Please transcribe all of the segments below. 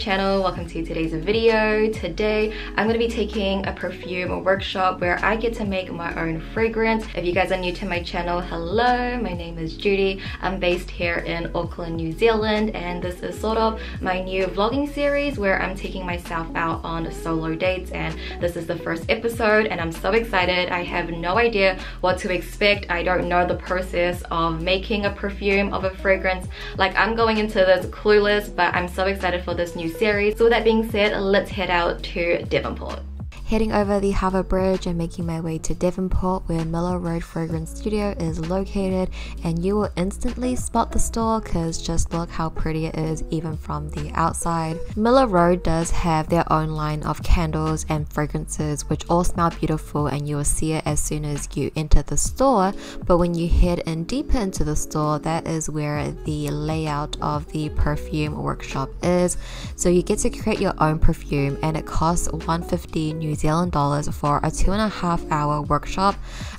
Channel, welcome to today's video. Today I'm going to be taking a perfume workshop where I get to make my own fragrance. If you guys are new to my channel, hello, my name is Judy. I'm based here in Auckland, New Zealand, and this is sort of my new vlogging series where I'm taking myself out on solo dates, and this is the first episode and I'm so excited. I have no idea what to expect. I don't know the process of making a perfume, of a fragrance. Like, I'm going into this clueless, but I'm so excited for this new series. So with that being said, let's head out to Devonport. Heading over the Harbour Bridge and making my way to Devonport, where Miller Road Fragrance Studio is located, and you will instantly spot the store because just look how pretty it is even from the outside. Miller Road does have their own line of candles and fragrances which all smell beautiful, and you will see it as soon as you enter the store. But when you head in deeper into the store, that is where the layout of the perfume workshop is. So you get to create your own perfume, and it costs $150 New Zealand dollars for a 2.5 hour workshop.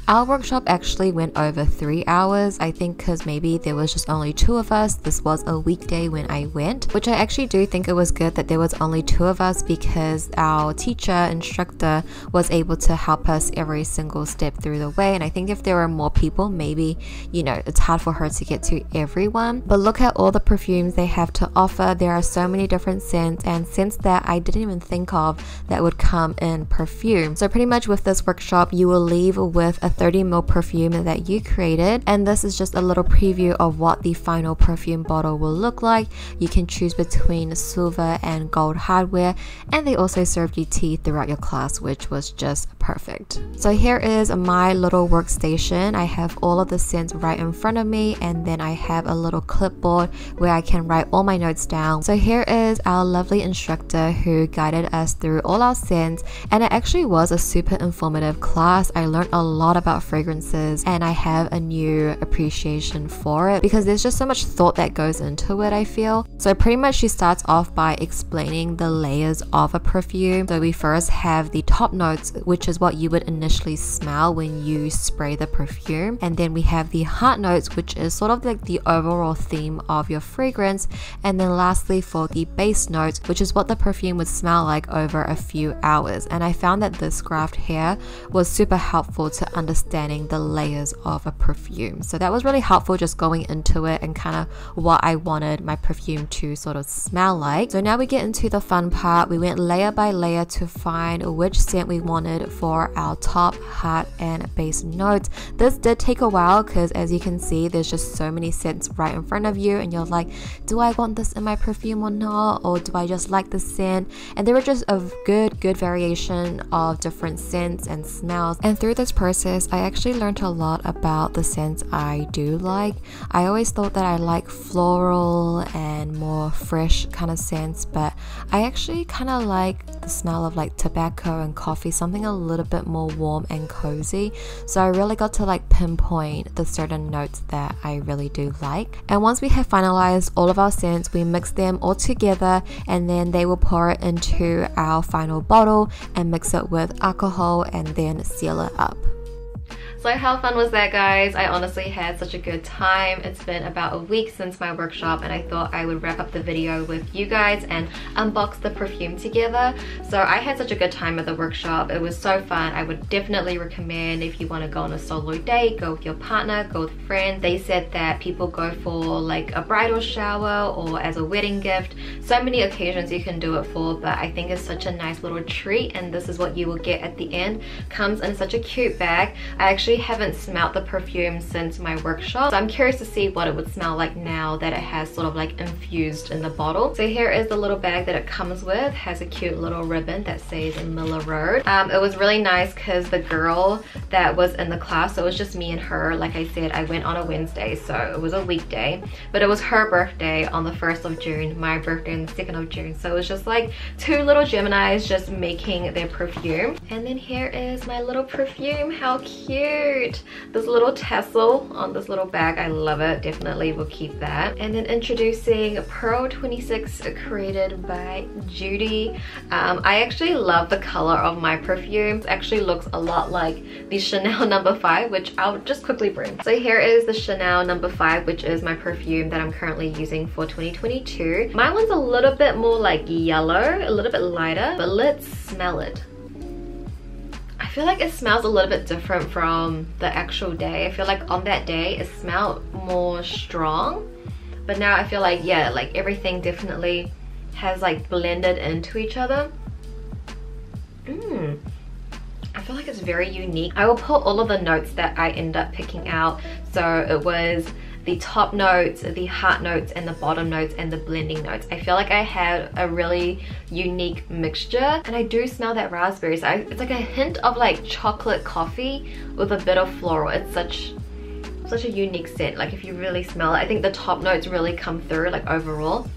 Our workshop actually went over 3 hours, I think, because maybe there was just only two of us. This was a weekday when I went, which I actually do think it was good that there was only two of us, because our teacher instructor was able to help us every single step through the way. And I think if there were more people, maybe, you know, it's hard for her to get to everyone. But look at all the perfumes they have to offer. There are so many different scents, and scents that I didn't even think of that would come in perfume. So pretty much with this workshop, you will leave with a 30ml perfume that you created, and this is just a little preview of what the final perfume bottle will look like. You can choose between silver and gold hardware, and they also served you tea throughout your class, which was just perfect. So here is my little workstation. I have all of the scents right in front of me, and then I have a little clipboard where I can write all my notes down. So here is our lovely instructor who guided us through all our scents, and it actually was a super informative class. I learned a lot about fragrances, and I have a new appreciation for it because there's just so much thought that goes into it, I feel. So pretty much she starts off by explaining the layers of a perfume. So we first have the top notes, which is what you would initially smell when you spray the perfume, and then we have the heart notes, which is sort of like the overall theme of your fragrance, and then lastly for the base notes, which is what the perfume would smell like over a few hours. And I found that this graph here was super helpful to understanding the layers of a perfume. So that was really helpful just going into it and kind of what I wanted my perfume to sort of smell like. So now we get into the fun part. We went layer by layer to find which scent we wanted for our top, heart, and base notes. This did take a while because, as you can see, there's just so many scents right in front of you, and you're like, do I want this in my perfume or not? Or do I just like the scent? And there were just a good variation of different scents and smells. And through this process, I actually learned a lot about the scents I do like. I always thought that I like floral and more fresh kind of scents, but I actually kind of like the smell of like tobacco and coffee, something a little bit more warm and cozy. So I really got to like pinpoint the certain notes that I really do like. And once we have finalized all of our scents, we mix them all together, and then they will pour it into our final bottle and mix it with alcohol and then seal it up. So how fun was that, guys? I honestly had such a good time. It's been about a week since my workshop, and I thought I would wrap up the video with you guys and unbox the perfume together. So I had such a good time at the workshop. It was so fun. I would definitely recommend if you want to go on a solo date, go with your partner, go with friends. They said that people go for like a bridal shower or as a wedding gift. So many occasions you can do it for, but I think it's such a nice little treat, and this is what you will get at the end. Comes in such a cute bag. I actually haven't smelled the perfume since my workshop, so I'm curious to see what it would smell like now that it has sort of like infused in the bottle. So here is the little bag that it comes with. It has a cute little ribbon that says Miller Road. It was really nice because the girl that was in the class, so it was just me and her. Like I said, I went on a Wednesday, so it was a weekday, but it was her birthday on the 1st of June, my birthday on the 2nd of June, so it was just like two little Geminis just making their perfume. And then here is my little perfume. How cute. cute. This little tassel on this little bag, I love it. Definitely will keep that. And then introducing Pearl 26, created by Judy. I actually love the color of my perfumes. Actually looks a lot like the Chanel Number 5, which I'll just quickly bring. So here is the Chanel Number 5, which is my perfume that I'm currently using for 2022. My one's a little bit more like yellow, a little bit lighter, but let's smell it. I feel like it smells a little bit different from the actual day. I feel like on that day it smelled more strong, but now I feel like, yeah, like everything definitely has like blended into each other. I feel like it's very unique. I will put all of the notes that I end up picking out. So it was the top notes, the heart notes, and the bottom notes, and the blending notes. I feel like I had a really unique mixture, and I do smell that raspberry. So it's like a hint of like chocolate coffee with a bit of floral. It's such a unique scent. Like if you really smell it, I think the top notes really come through like overall.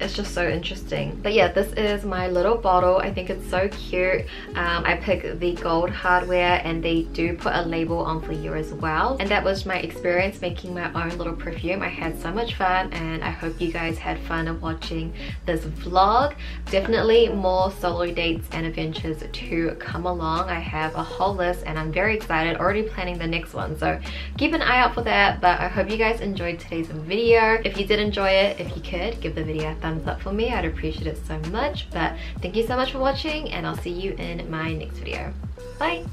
It's just so interesting. But yeah, this is my little bottle. I think it's so cute. I picked the gold hardware, and they do put a label on for you as well. And that was my experience making my own little perfume. I had so much fun, and I hope you guys had fun watching this vlog. Definitely more solo dates and adventures to come along. I have a whole list, and I'm very excited, already planning the next one, so keep an eye out for that. But I hope you guys enjoyed today's video. If you did enjoy it, if you could give the video a thumbs up for me, I'd appreciate it so much. But thank you so much for watching, and I'll see you in my next video. Bye.